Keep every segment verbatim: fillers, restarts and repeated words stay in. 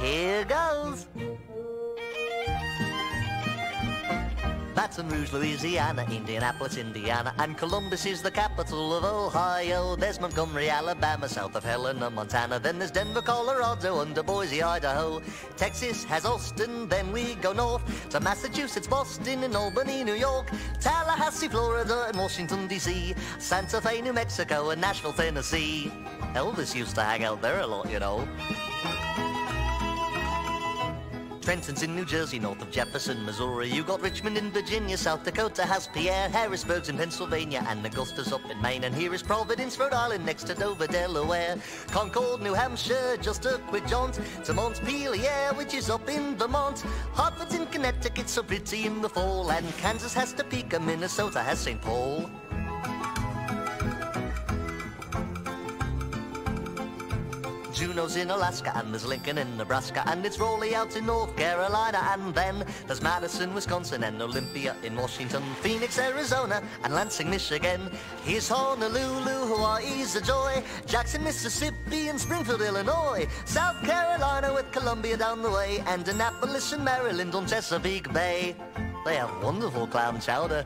Here goes. Baton Rouge, Louisiana, Indianapolis, Indiana, and Columbus is the capital of Ohio. There's Montgomery, Alabama, south of Helena, Montana. Then there's Denver, Colorado, and Boise, Idaho. Texas has Austin, then we go north to Massachusetts, Boston, and Albany, New York. Tallahassee, Florida, and Washington, D C Santa Fe, New Mexico, and Nashville, Tennessee. Elvis used to hang out there a lot, you know. Trenton's in New Jersey, north of Jefferson, Missouri. You got Richmond in Virginia, South Dakota has Pierre, Harrisburg's in Pennsylvania, and Augusta's up in Maine. And here is Providence, Rhode Island, next to Dover, Delaware. Concord, New Hampshire, just a quick jaunt to Montpelier, which is up in Vermont. Hartford's in Connecticut, so pretty in the fall, and Kansas has Topeka, Minnesota has Saint Paul. Juneau's in Alaska, and there's Lincoln in Nebraska, and it's Raleigh out in North Carolina, and then there's Madison, Wisconsin, and Olympia in Washington, Phoenix, Arizona, and Lansing, Michigan. Here's Honolulu, Hawaii's a joy, Jackson, Mississippi, and Springfield, Illinois, South Carolina with Columbia down the way, and Annapolis and Maryland on Chesapeake Bay. They have wonderful clam chowder.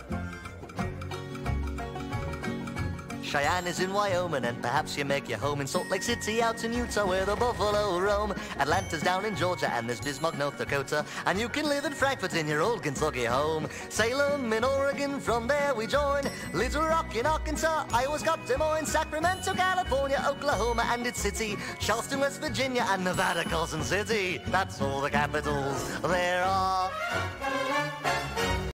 Cheyenne is in Wyoming, and perhaps you make your home in Salt Lake City, out in Utah where the buffalo roam. Atlanta's down in Georgia, and there's Bismarck, North Dakota, and you can live in Frankfort in your old Kentucky home. Salem in Oregon, from there we join Little Rock in Arkansas, Iowa's got Des Moines, Sacramento, California, Oklahoma and its city, Charleston, West Virginia, and Nevada, Carson City. That's all the capitals there are.